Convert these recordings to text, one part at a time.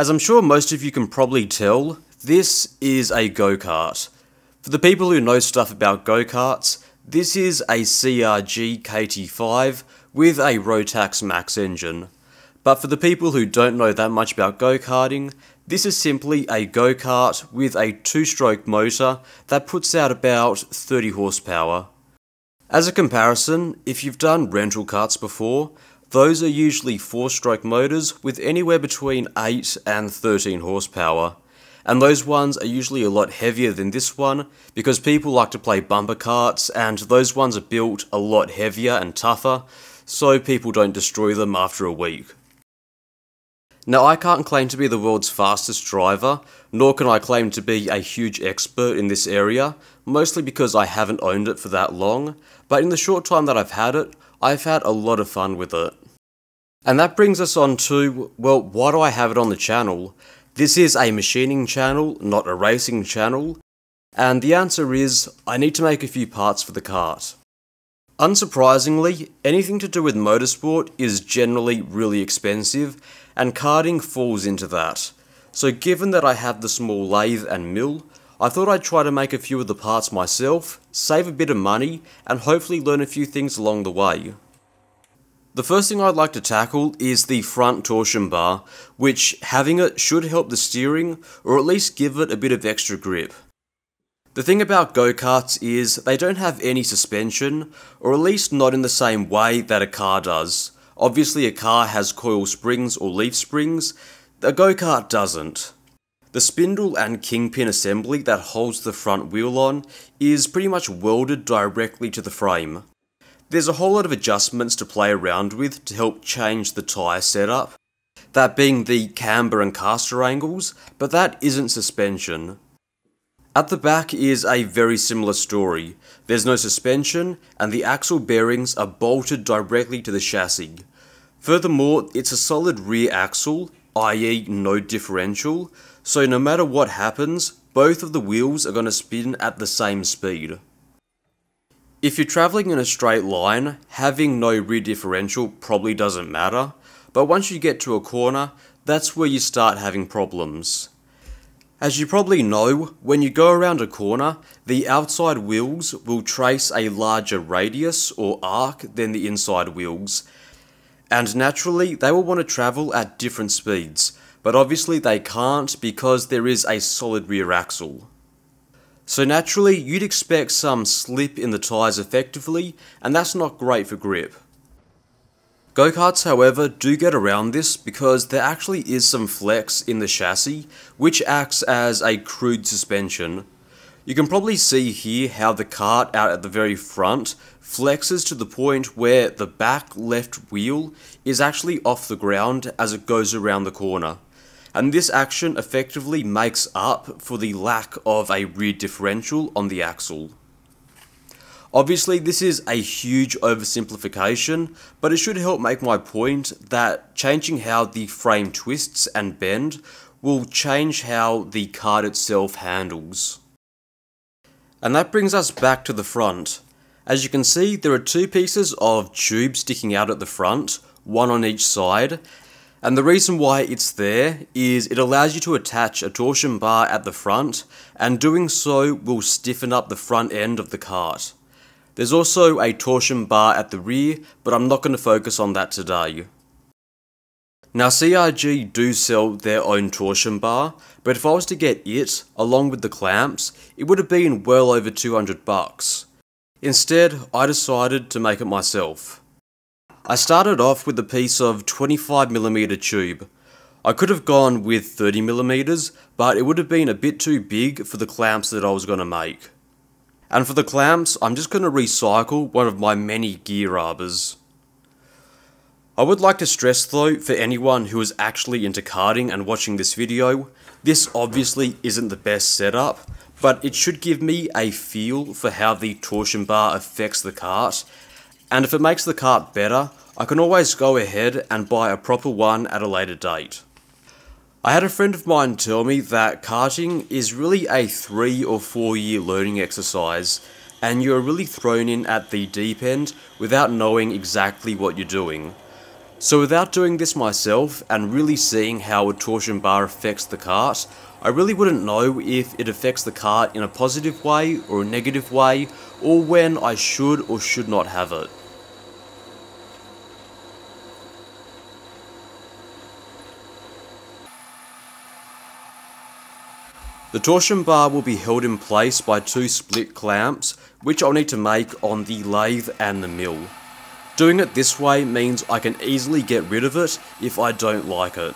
As I'm sure most of you can probably tell, this is a go-kart. For the people who know stuff about go-karts, this is a CRG KT5 with a Rotax Max engine. But for the people who don't know that much about go-karting, this is simply a go-kart with a 2-stroke motor that puts out about 30 horsepower. As a comparison, if you've done rental karts before, those are usually 4-stroke motors with anywhere between 8 and 13 horsepower. And those ones are usually a lot heavier than this one because people like to play bumper karts, and those ones are built a lot heavier and tougher so people don't destroy them after a week. Now, I can't claim to be the world's fastest driver, nor can I claim to be a huge expert in this area, mostly because I haven't owned it for that long, but in the short time that I've had it, I've had a lot of fun with it. And that brings us on to, well, why do I have it on the channel? This is a machining channel, not a racing channel, and the answer is, I need to make a few parts for the kart. Unsurprisingly, anything to do with motorsport is generally really expensive, and karting falls into that. So given that I have the small lathe and mill, I thought I'd try to make a few of the parts myself, save a bit of money, and hopefully learn a few things along the way. The first thing I'd like to tackle is the front torsion bar, which having it should help the steering, or at least give it a bit of extra grip. The thing about go-karts is they don't have any suspension, or at least not in the same way that a car does. Obviously a car has coil springs or leaf springs, a go-kart doesn't. The spindle and kingpin assembly that holds the front wheel on is pretty much welded directly to the frame. There's a whole lot of adjustments to play around with to help change the tyre setup, that being the camber and caster angles, but that isn't suspension. At the back is a very similar story. There's no suspension, and the axle bearings are bolted directly to the chassis. Furthermore, it's a solid rear axle, i.e. no differential, so no matter what happens, both of the wheels are going to spin at the same speed. If you're travelling in a straight line, having no rear differential probably doesn't matter, but once you get to a corner, that's where you start having problems. As you probably know, when you go around a corner, the outside wheels will trace a larger radius or arc than the inside wheels, and naturally they will want to travel at different speeds, but obviously they can't because there is a solid rear axle. So naturally, you'd expect some slip in the tyres effectively, and that's not great for grip. Go-karts, however, do get around this because there actually is some flex in the chassis, which acts as a crude suspension. You can probably see here how the kart out at the very front flexes to the point where the back left wheel is actually off the ground as it goes around the corner. And this action effectively makes up for the lack of a rear differential on the axle. Obviously, this is a huge oversimplification, but it should help make my point that changing how the frame twists and bend will change how the kart itself handles. And that brings us back to the front. As you can see, there are two pieces of tube sticking out at the front, one on each side. And the reason why it's there is it allows you to attach a torsion bar at the front, and doing so will stiffen up the front end of the kart. There's also a torsion bar at the rear, but I'm not going to focus on that today. Now, CRG do sell their own torsion bar, but if I was to get it, along with the clamps, it would have been well over $200. Instead, I decided to make it myself. I started off with a piece of 25mm tube. I could have gone with 30mm, but it would have been a bit too big for the clamps that I was going to make. And for the clamps, I'm just going to recycle one of my many gear rubbers. I would like to stress though, for anyone who is actually into karting and watching this video, this obviously isn't the best setup, but it should give me a feel for how the torsion bar affects the kart. And if it makes the kart better, I can always go ahead and buy a proper one at a later date. I had a friend of mine tell me that karting is really a 3 or 4 year learning exercise, and you're really thrown in at the deep end without knowing exactly what you're doing. So without doing this myself and really seeing how a torsion bar affects the cart, I really wouldn't know if it affects the cart in a positive way or a negative way, or when I should or should not have it. The torsion bar will be held in place by two split clamps, which I'll need to make on the lathe and the mill. Doing it this way means I can easily get rid of it if I don't like it.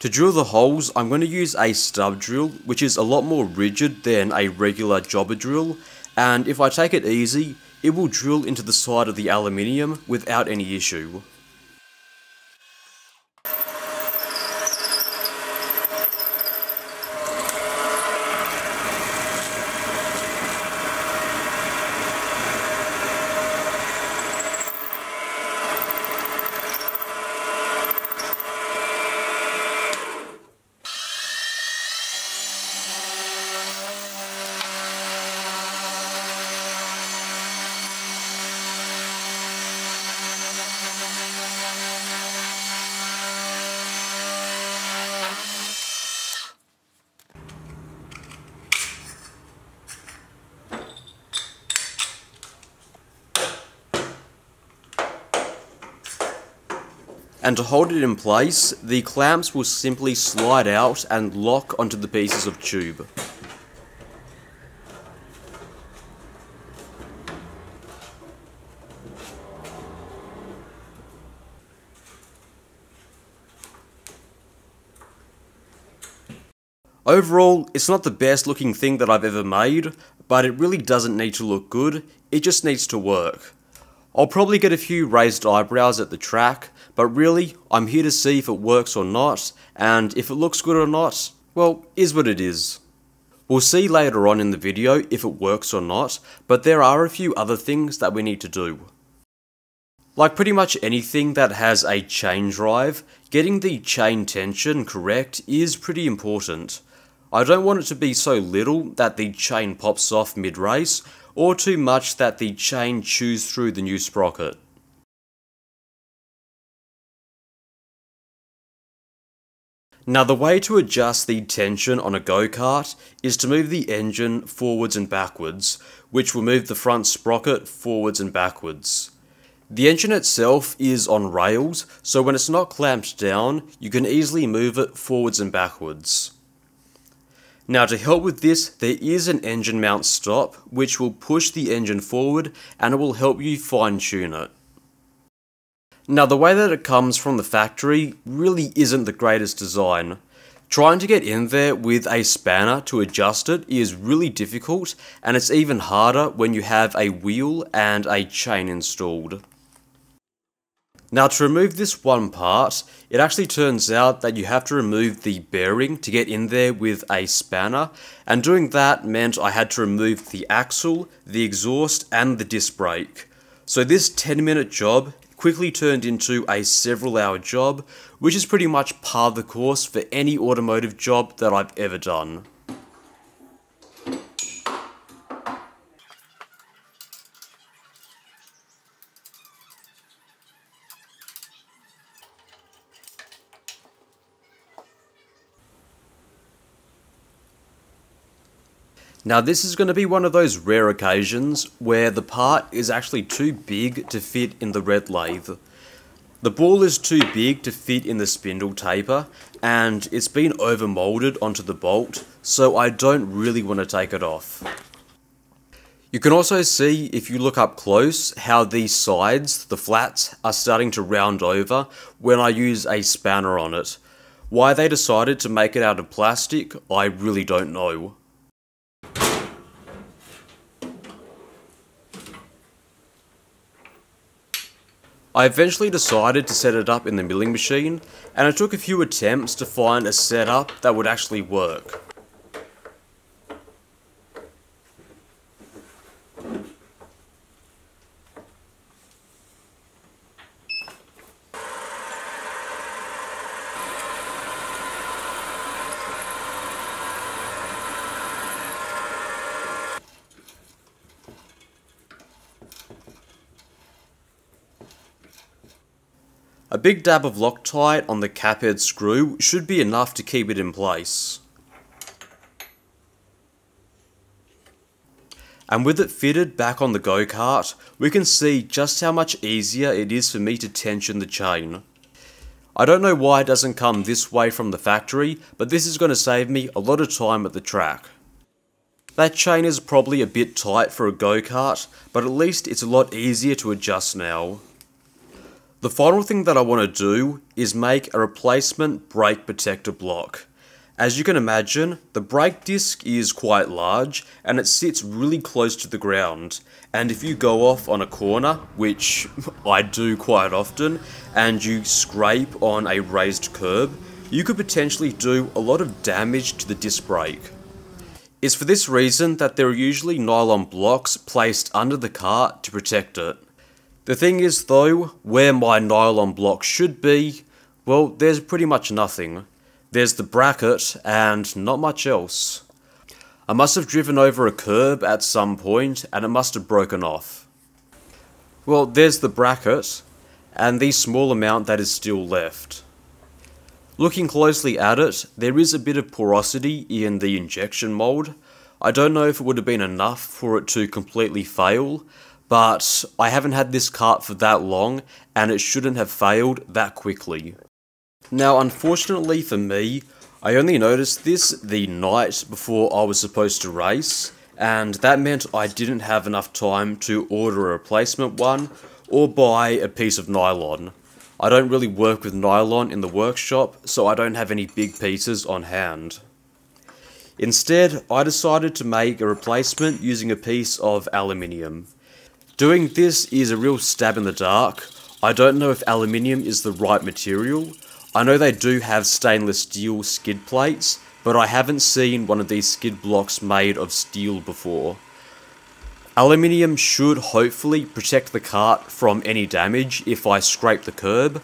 To drill the holes, I'm going to use a stub drill, which is a lot more rigid than a regular jobber drill, and if I take it easy, it will drill into the side of the aluminium without any issue. And to hold it in place, the clamps will simply slide out and lock onto the pieces of tube. Overall, it's not the best looking thing that I've ever made, but it really doesn't need to look good, it just needs to work. I'll probably get a few raised eyebrows at the track, but really, I'm here to see if it works or not, and if it looks good or not, well, is what it is. We'll see later on in the video if it works or not, but there are a few other things that we need to do. Like pretty much anything that has a chain drive, getting the chain tension correct is pretty important. I don't want it to be so little that the chain pops off mid-race, or too much that the chain chews through the new sprocket. Now the way to adjust the tension on a go-kart is to move the engine forwards and backwards, which will move the front sprocket forwards and backwards. The engine itself is on rails, so when it's not clamped down, you can easily move it forwards and backwards. Now to help with this, there is an engine mount stop, which will push the engine forward and it will help you fine tune it. Now the way that it comes from the factory really isn't the greatest design. Trying to get in there with a spanner to adjust it is really difficult, and it's even harder when you have a wheel and a chain installed. Now to remove this one part, it actually turns out that you have to remove the bearing to get in there with a spanner, and doing that meant I had to remove the axle, the exhaust and the disc brake. So this 10-minute job quickly turned into a several-hour job, which is pretty much par the course for any automotive job that I've ever done. Now this is going to be one of those rare occasions where the part is actually too big to fit in the red lathe. The ball is too big to fit in the spindle taper, and it's been over molded onto the bolt, so I don't really want to take it off. You can also see, if you look up close, how these sides, the flats, are starting to round over when I use a spanner on it. Why they decided to make it out of plastic, I really don't know. I eventually decided to set it up in the milling machine, and it took a few attempts to find a setup that would actually work. A big dab of Loctite on the cap head screw should be enough to keep it in place. And with it fitted back on the go-kart, we can see just how much easier it is for me to tension the chain. I don't know why it doesn't come this way from the factory, but this is going to save me a lot of time at the track. That chain is probably a bit tight for a go-kart, but at least it's a lot easier to adjust now. The final thing that I want to do is make a replacement brake protector block. As you can imagine, the brake disc is quite large and it sits really close to the ground, and if you go off on a corner, which I do quite often, and you scrape on a raised curb, you could potentially do a lot of damage to the disc brake. It's for this reason that there are usually nylon blocks placed under the cart to protect it. The thing is though, where my nylon block should be, well, there's pretty much nothing. There's the bracket and not much else. I must have driven over a curb at some point and it must have broken off. Well, there's the bracket and the small amount that is still left. Looking closely at it, there is a bit of porosity in the injection mould. I don't know if it would have been enough for it to completely fail, but I haven't had this cart for that long and it shouldn't have failed that quickly. Now, unfortunately for me, I only noticed this the night before I was supposed to race, and that meant I didn't have enough time to order a replacement one or buy a piece of nylon. I don't really work with nylon in the workshop, so I don't have any big pieces on hand. Instead, I decided to make a replacement using a piece of aluminium. Doing this is a real stab in the dark. I don't know if aluminium is the right material. I know they do have stainless steel skid plates, but I haven't seen one of these skid blocks made of steel before. Aluminium should hopefully protect the cart from any damage if I scrape the curb,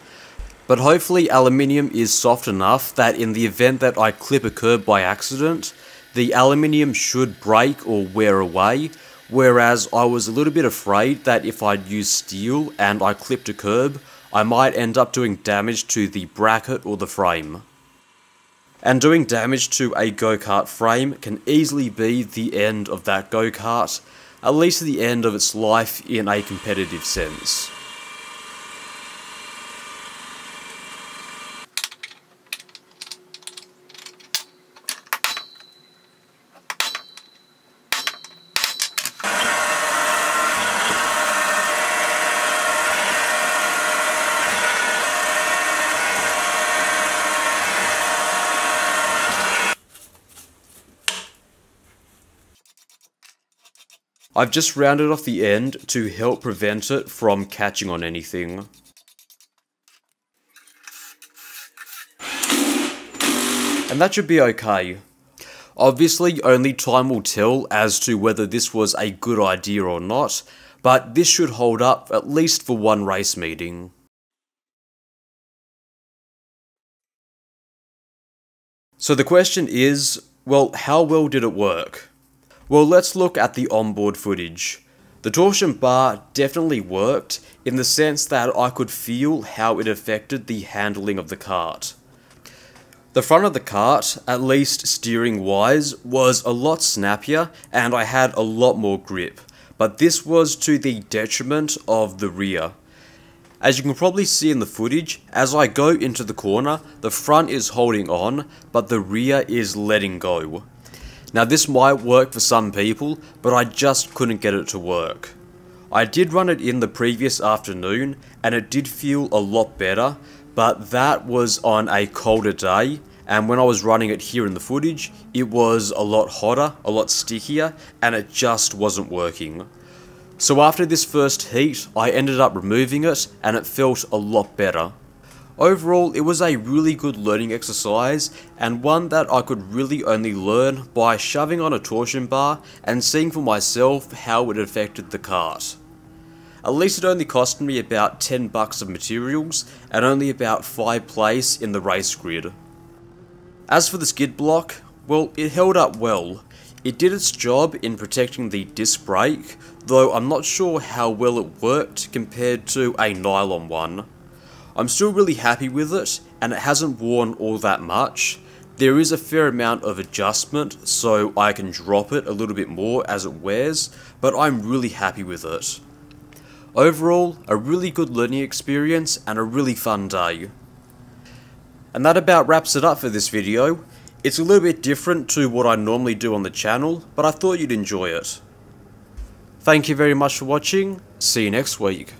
but hopefully aluminium is soft enough that in the event that I clip a curb by accident, the aluminium should break or wear away, whereas I was a little bit afraid that if I'd used steel and I clipped a curb, I might end up doing damage to the bracket or the frame. And doing damage to a go-kart frame can easily be the end of that go-kart, at least the end of its life in a competitive sense. I've just rounded off the end to help prevent it from catching on anything. And that should be okay. Obviously, only time will tell as to whether this was a good idea or not, but this should hold up at least for one race meeting. So the question is, well, how well did it work? Well, let's look at the onboard footage. The torsion bar definitely worked in the sense that I could feel how it affected the handling of the cart. The front of the cart, at least steering wise, was a lot snappier and I had a lot more grip, but this was to the detriment of the rear. As you can probably see in the footage, as I go into the corner, the front is holding on, but the rear is letting go. Now this might work for some people, but I just couldn't get it to work. I did run it in the previous afternoon and it did feel a lot better, but that was on a colder day, and when I was running it here in the footage, it was a lot hotter, a lot stickier, and it just wasn't working. So after this first heat, I ended up removing it and it felt a lot better. Overall, it was a really good learning exercise and one that I could really only learn by shoving on a torsion bar and seeing for myself how it affected the cart. At least it only cost me about $10 of materials and only about 5 place in the race grid. As for the skid block, well, it held up well. It did its job in protecting the disc brake, though I'm not sure how well it worked compared to a nylon one. I'm still really happy with it, and it hasn't worn all that much. There is a fair amount of adjustment, so I can drop it a little bit more as it wears, but I'm really happy with it. Overall, a really good learning experience and a really fun day. And that about wraps it up for this video. It's a little bit different to what I normally do on the channel, but I thought you'd enjoy it. Thank you very much for watching, see you next week.